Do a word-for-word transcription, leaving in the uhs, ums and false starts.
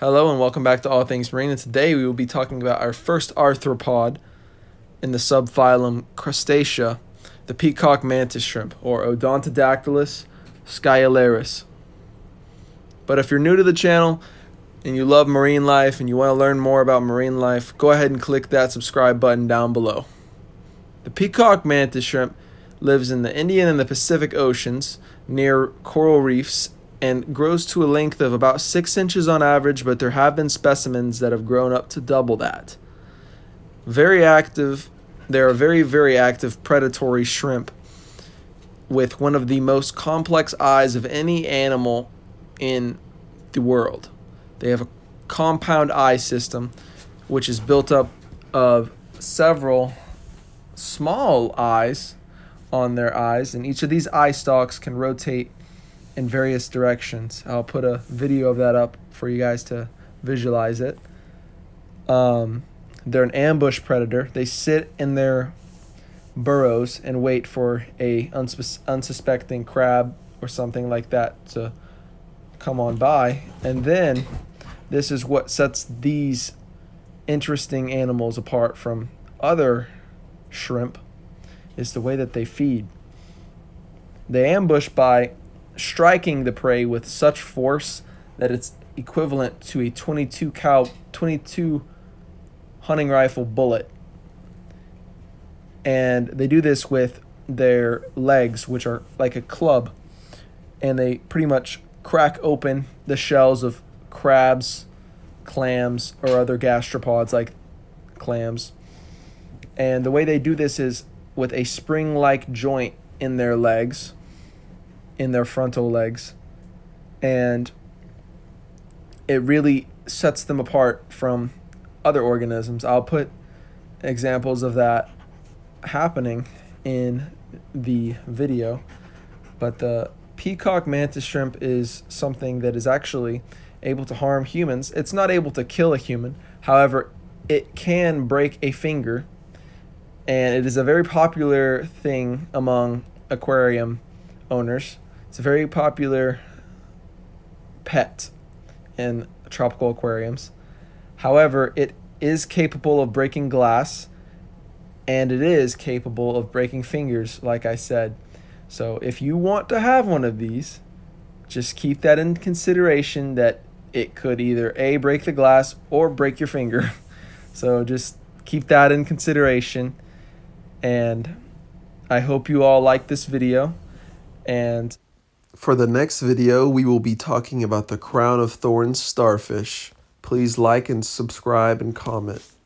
Hello and welcome back to All Things Marine, and today we will be talking about our first arthropod in the subphylum Crustacea, the peacock mantis shrimp, or Odontodactylus scyllarus. But if you're new to the channel and you love marine life and you want to learn more about marine life, go ahead and click that subscribe button down below. The peacock mantis shrimp lives in the Indian and the Pacific Oceans near coral reefs and grows to a length of about six inches on average, but there have been specimens that have grown up to double that. Very active, they're a very, very active predatory shrimp with one of the most complex eyes of any animal in the world. They have a compound eye system, which is built up of several small eyes on their eyes, and each of these eye stalks can rotate in various directions. I'll put a video of that up for you guys to visualize it. Um, they're an ambush predator. They sit in their burrows and wait for a unsus unsuspecting crab or something like that to come on by, and then this is what sets these interesting animals apart from other shrimp, is the way that they feed. They ambush by striking the prey with such force that it's equivalent to a twenty-two cal twenty-two hunting rifle bullet, and they do this with their legs, which are like a club, and they pretty much crack open the shells of crabs, clams, or other gastropods like clams. And the way they do this is with a spring-like joint in their legs, in their frontal legs, and it really sets them apart from other organisms. I'll put examples of that happening in the video, but the peacock mantis shrimp is something that is actually able to harm humans. It's not able to kill a human, however, it can break a finger, and it is a very popular thing among aquarium owners. It's a very popular pet in tropical aquariums. However, it is capable of breaking glass, and it is capable of breaking fingers, like I said. So if you want to have one of these, just keep that in consideration, that it could either A, break the glass, or break your finger. So just keep that in consideration, and I hope you all like this video. And for the next video, we will be talking about the crown of thorns starfish. Please like and subscribe and comment.